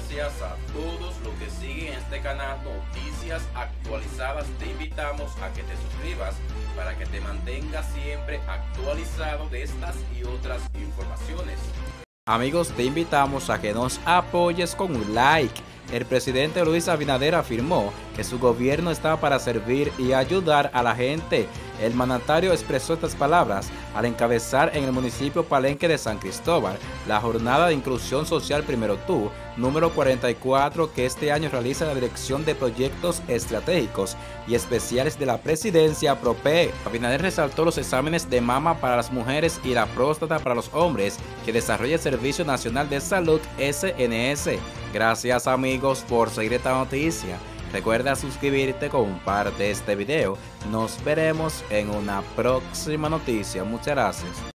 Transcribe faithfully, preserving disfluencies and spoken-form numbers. gracias a todos los que siguen este canal Noticias Actualizadas. Te invitamos a que te suscribas para que te mantengas siempre actualizado de estas y otras informaciones. Amigos, te invitamos a que nos apoyes con un like. El presidente Luis Abinader afirmó que su gobierno está para servir y ayudar a la gente. El mandatario expresó estas palabras al encabezar en el municipio Palenque de San Cristóbal la Jornada de Inclusión Social Primero Tú, número cuarenta y cuatro, que este año realiza la Dirección de Proyectos Estratégicos y Especiales de la Presidencia, PROPE. Abinader resaltó los exámenes de mama para las mujeres y la próstata para los hombres que desarrolla el Servicio Nacional de Salud, S N S. Gracias, amigos, por seguir esta noticia. Recuerda suscribirte, comparte este video. Nos veremos en una próxima noticia. Muchas gracias.